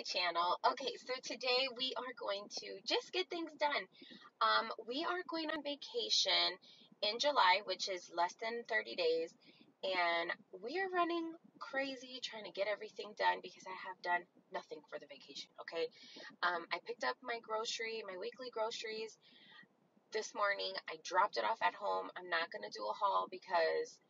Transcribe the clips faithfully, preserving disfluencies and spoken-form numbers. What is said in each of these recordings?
my channel. Okay, so today we are going to just get things done. Um, we are going on vacation in July, which is less than thirty days, and we are running crazy trying to get everything done because I have done nothing for the vacation, okay? Um, I picked up my grocery, my weekly groceries this morning. I dropped it off at home. I'm not going to do a haul because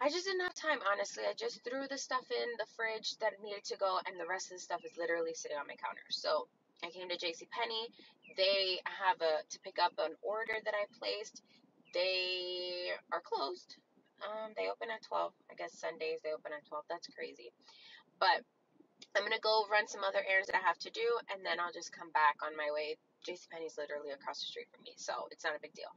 I just didn't have time, honestly. I just threw the stuff in the fridge that needed to go, and the rest of the stuff is literally sitting on my counter. So I came to JCPenney. They have a, to pick up an order that I placed. They are closed. Um, they open at twelve. I guess Sundays they open at twelve. That's crazy. But I'm going to go run some other errands that I have to do, and then I'll just come back on my way. JCPenney's literally across the street from me, so it's not a big deal.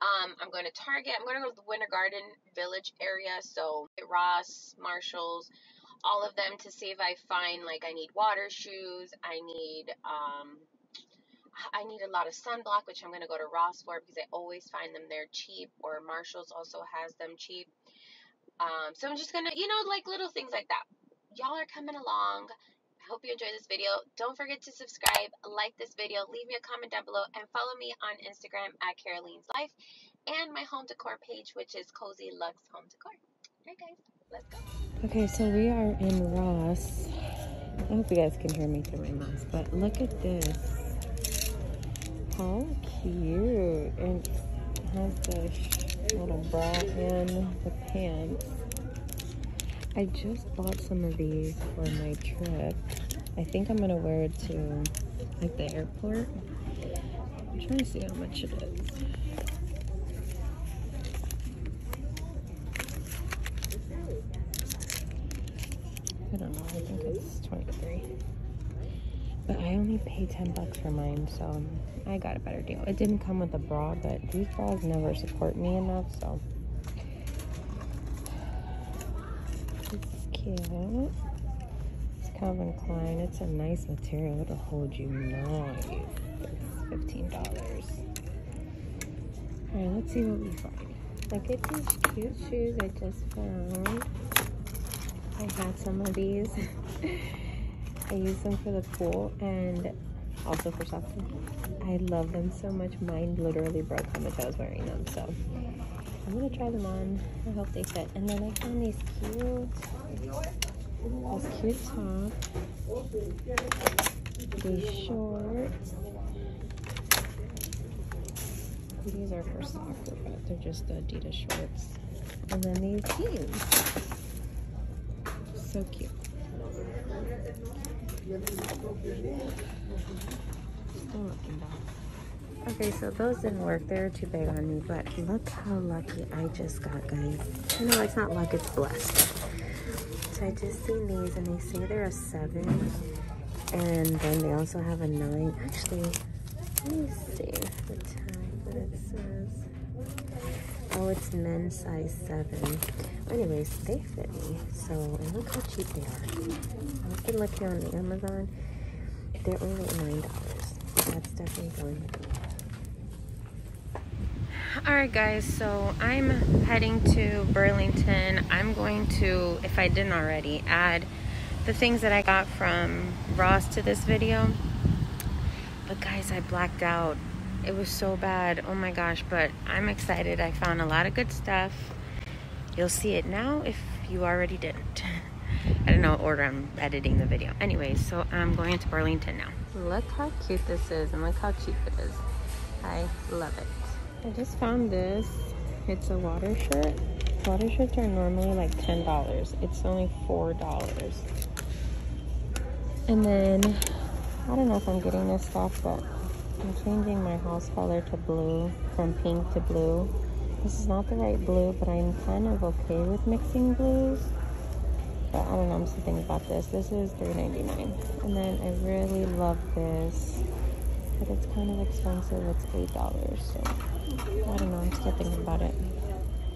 Um, I'm going to Target. I'm going to go to the Winter Garden Village area, so Ross, Marshalls, all of them, to see if I find, like, I need water shoes. I need, um, I need a lot of sunblock, which I'm going to go to Ross for because I always find them there cheap, or Marshalls also has them cheap. Um, so I'm just going to, you know, like, little things like that. Y'all are coming along. I hope you enjoyed this video. Don't forget to subscribe, like this video, leave me a comment down below, and follow me on Instagram at Caroline's Life and my home decor page, which is Cozy Luxe Home Decor. All right, guys, let's go. Okay, so we are in Ross. I hope you guys can hear me through my mask, but look at this. How cute. And it has the little bra and the pants. I just bought some of these for my trip. I think I'm gonna wear it to like the airport. I'm trying to see how much it is. I don't know, I think it's twenty-three. But I only paid ten bucks for mine, so I got a better deal. It didn't come with a bra, but these bras never support me enough, so. Cute. It's Calvin Klein. It's a nice material. It'll hold you nice. fifteen dollars. Alright, let's see what we find. Look at these cute shoes I just found. I had some of these. I used them for the pool and also for shopping. I love them so much. Mine literally broke how much I was wearing them. So I'm gonna try them on. I hope they fit. And then I found these cute, this cute top, these shorts. These are for soccer, but they're just the Adidas shorts. And then these jeans, so cute. Still looking back. Okay, so those didn't work. They were too big on me, but look how lucky I just got, guys. No, it's not luck, it's blessed. So I just seen these, and they say they're a seven, and then they also have a nine. Actually, let me see the time that it says. Oh, it's men's size seven. Anyways, they fit me, so, and look how cheap they are. I can look here on the Amazon. They're only nine dollars. That's definitely going to be. Alright guys, so I'm heading to Burlington. I'm going to, if I didn't already, add the things that I got from Ross to this video. But guys, I blacked out. It was so bad. Oh my gosh, but I'm excited. I found a lot of good stuff. You'll see it now if you already didn't. I don't know what order I'm editing the video. Anyway, so I'm going to Burlington now. Look how cute this is and look how cheap it is. I love it. I just found this. It's a water shirt. Water shirts are normally like ten dollars. It's only four dollars. And then, I don't know if I'm getting this off, but I'm changing my house color to blue, from pink to blue. This is not the right blue, but I'm kind of okay with mixing blues. But I don't know, I'm just thinking about this. This is three ninety-nine. And then I really love this. But it's kind of expensive. It's eight dollars. So I don't know. I'm still thinking about it.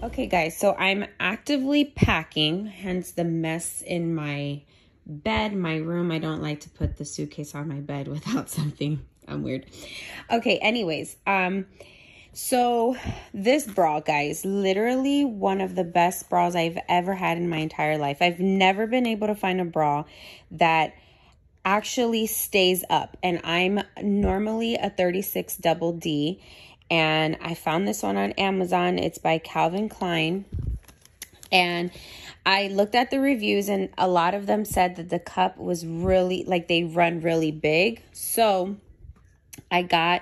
Okay, guys. So I'm actively packing, hence the mess in my bed, my room. I don't like to put the suitcase on my bed without something. I'm weird. Okay, anyways. Um, so this bra, guys, literally one of the best bras I've ever had in my entire life. I've never been able to find a bra that actually stays up. And I'm normally a thirty-six double D. And I found this one on Amazon. It's by Calvin Klein. And I looked at the reviews, and a lot of them said that the cup was really, like, they run really big. So I got,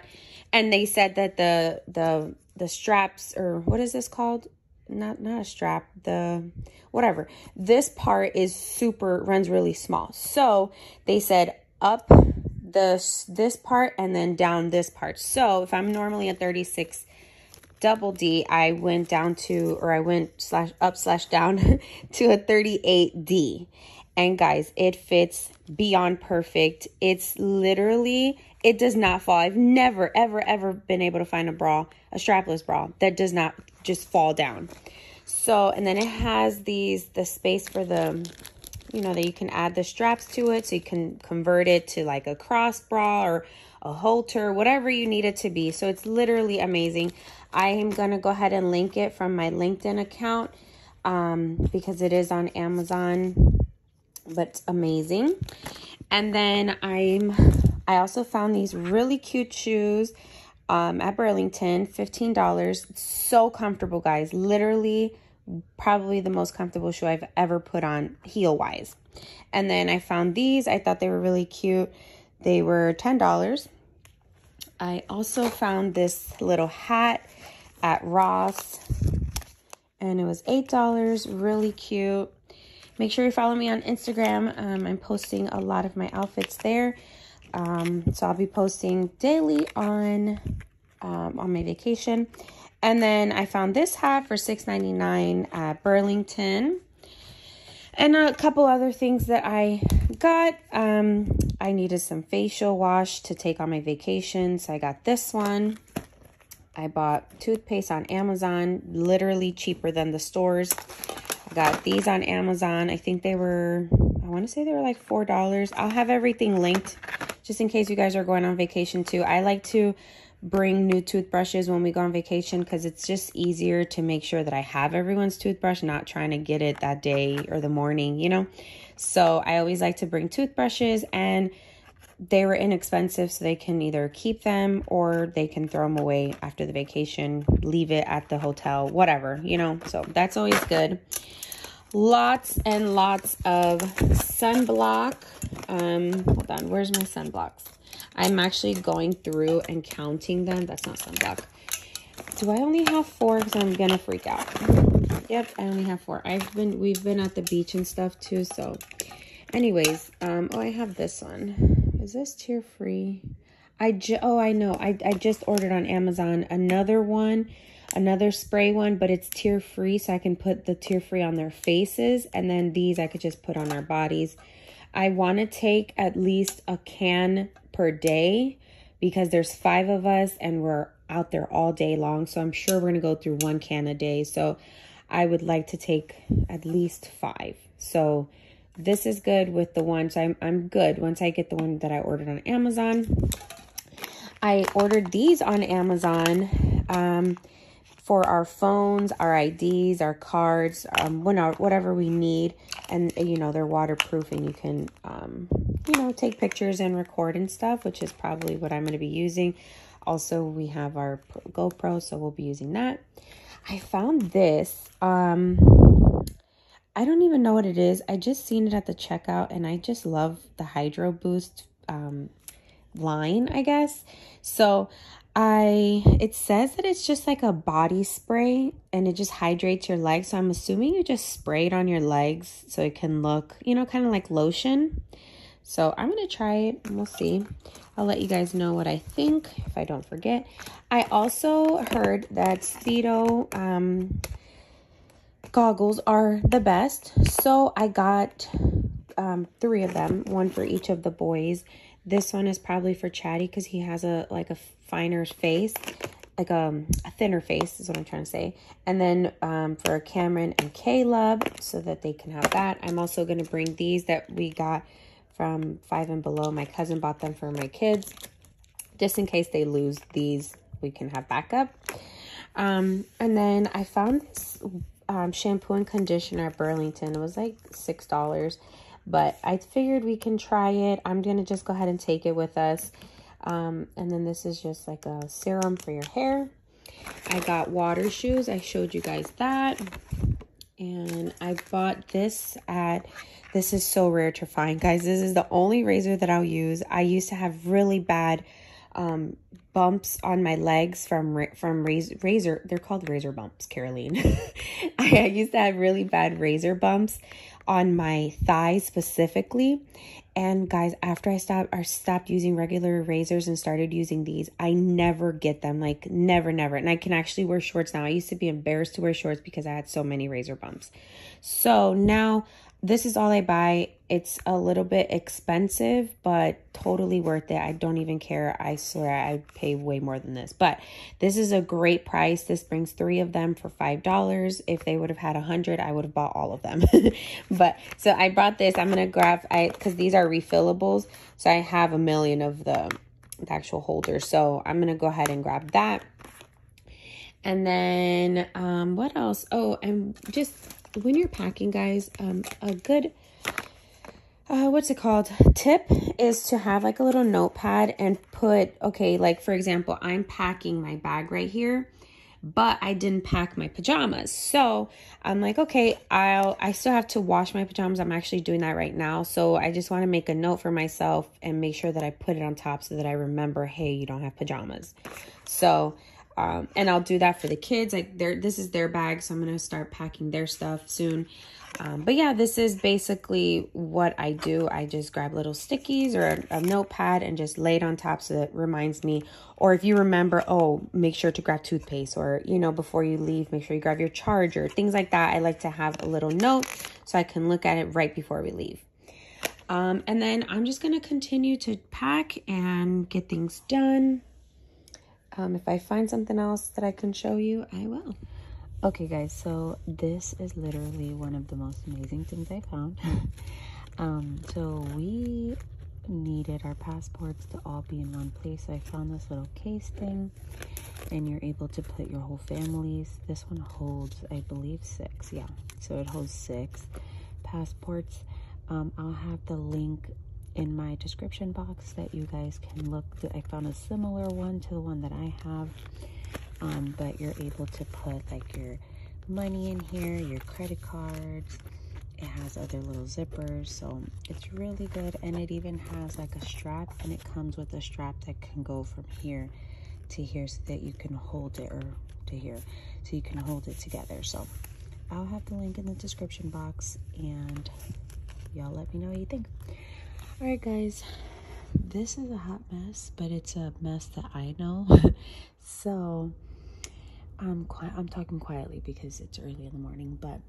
and they said that the, the, the straps, or what is this called? Not, not a strap, the, whatever. This part is super, runs really small. So they said up this, this part and then down this part. So if I'm normally a thirty-six double D, I went down to, or I went slash up slash down to a thirty-eight D. And guys, it fits beyond perfect. It's literally, it does not fall. I've never, ever, ever been able to find a bra, a strapless bra that does not just fall down. So, and then it has these, the space for the, you know, that you can add the straps to it. So you can convert it to like a cross bra or a halter, whatever you need it to be. So it's literally amazing. I am going to go ahead and link it from my LinkedIn account um, because it is on Amazon, but it's amazing. And then I'm, I also found these really cute shoes um, at Burlington, fifteen dollars. It's so comfortable, guys. Literally probably the most comfortable shoe I've ever put on heel wise. And then I found these. I thought they were really cute. They were ten dollars. I also found this little hat at Ross, and it was eight dollars. Really cute. Make sure you follow me on Instagram. Um, I'm posting a lot of my outfits there. Um, so I'll be posting daily on, um, on my vacation. And then I found this hat for six ninety-nine at Burlington. And a couple other things that I got. Um, I needed some facial wash to take on my vacation, so I got this one. I bought toothpaste on Amazon, literally cheaper than the stores. I got these on Amazon. I think they were, I want to say they were like four dollars. I'll have everything linked just in case you guys are going on vacation too. I like to bring new toothbrushes when we go on vacation because it's just easier to make sure that I have everyone's toothbrush, not trying to get it that day or the morning, you know. So I always like to bring toothbrushes, and they were inexpensive, so they can either keep them or they can throw them away after the vacation, leave it at the hotel, whatever, you know. So that's always good. Lots and lots of sunblock. Um, hold on, where's my sunblocks? I'm actually going through and counting them. That's not sunblock. Do I only have four? Because I'm gonna freak out. Yep, I only have four. I've been, we've been at the beach and stuff too. So, anyways, um, oh, I have this one. Is this tear free? I j oh, I know. I I just ordered on Amazon another one, another spray one, but it's tear free, so I can put the tear free on their faces, and then these I could just put on our bodies. I want to take at least a can per day because there's five of us and we're out there all day long. So I'm sure we're going to go through one can a day. So I would like to take at least five. So this is good with the ones. I'm, I'm good once I get the one that I ordered on Amazon. I ordered these on Amazon um, for our phones, our I Ds, our cards, um, whatever we need. And, you know, they're waterproof and you can, um, you know, take pictures and record and stuff, which is probably what I'm going to be using. Also, we have our GoPro, so we'll be using that. I found this. Um, I don't even know what it is. I just seen it at the checkout, and I just love the Hydro Boost um, line, I guess. So I, it says that it's just like a body spray and it just hydrates your legs. So I'm assuming you just spray it on your legs so it can look, you know, kind of like lotion. So I'm going to try it and we'll see. I'll let you guys know what I think if I don't forget. I also heard that Speedo um, goggles are the best. So I got um, three of them, one for each of the boys. This one is probably for Chatty because he has a like a finer face, like um, a thinner face is what I'm trying to say. And then um, for Cameron and Caleb so that they can have that. I'm also going to bring these that we got from Five and Below. My cousin bought them for my kids. Just in case they lose these, we can have backup. Um, and then I found this um, shampoo and conditioner at Burlington. It was like six dollars. but I figured we can try it. I'm going to just go ahead and take it with us. Um, and then this is just like a serum for your hair. I got water shoes. I showed you guys that. And I bought this at, this is so rare to find, guys. This is the only razor that I'll use. I used to have really bad um, bumps on my legs from, from razor, razor. They're called razor bumps, Caroline. I used to have really bad razor bumps on my thighs specifically. And guys, after I stopped, I stopped using regular razors and started using these, I never get them, like never, never. And I can actually wear shorts now. I used to be embarrassed to wear shorts because I had so many razor bumps. So now this is all I buy. It's a little bit expensive, but totally worth it. I don't even care. I swear I pay way more than this, but this is a great price. This brings three of them for five dollars. If they would have had a hundred, I would have bought all of them. But so I brought this, I'm going to grab, I, cause these are refillables. So I have a million of the, the actual holders. So I'm going to go ahead and grab that. And then, um, what else? Oh, and just, when you're packing, guys, um, a good, uh, what's it called? Tip is to have like a little notepad and put, okay, like for example, I'm packing my bag right here, but I didn't pack my pajamas. So I'm like, okay, I'll, I still have to wash my pajamas. I'm actually doing that right now. So I just want to make a note for myself and make sure that I put it on top so that I remember, hey, you don't have pajamas. So Um, and I'll do that for the kids. Like they're, this is their bag. So I'm going to start packing their stuff soon. Um, but yeah, this is basically what I do. I just grab little stickies or a, a notepad and just lay it on top. So that reminds me, or if you remember, oh, make sure to grab toothpaste, or, you know, before you leave, make sure you grab your charger, things like that. I like to have a little note so I can look at it right before we leave. Um, and then I'm just going to continue to pack and get things done. Um, if I find something else that I can show you, I will. Okay, guys, so this is literally one of the most amazing things I found. um, so we needed our passports to all be in one place. So I found this little case thing, and you're able to put your whole families. This one holds, I believe, six. Yeah, so it holds six passports. Um, I'll have the link in my description box that you guys can look through. I found a similar one to the one that I have, um, but you're able to put like your money in here, your credit cards. It has other little zippers, so it's really good. And it even has like a strap, and it comes with a strap that can go from here to here so that you can hold it, or to here so you can hold it together. So I'll have the link in the description box, and y'all let me know what you think. All right, guys, this is a hot mess, but it's a mess that I know. So I'm quiet. I'm talking quietly because it's early in the morning, but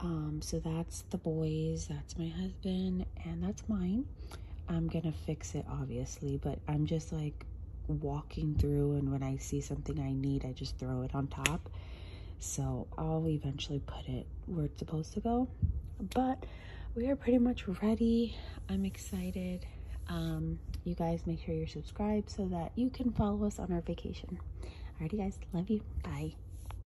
um, so that's the boys, that's my husband, and that's mine. I'm going to fix it, obviously, but I'm just like walking through, and when I see something I need, I just throw it on top. So I'll eventually put it where it's supposed to go, but we are pretty much ready. I'm excited. Um, you guys make sure you're subscribed so that you can follow us on our vacation. Alrighty guys, love you. Bye.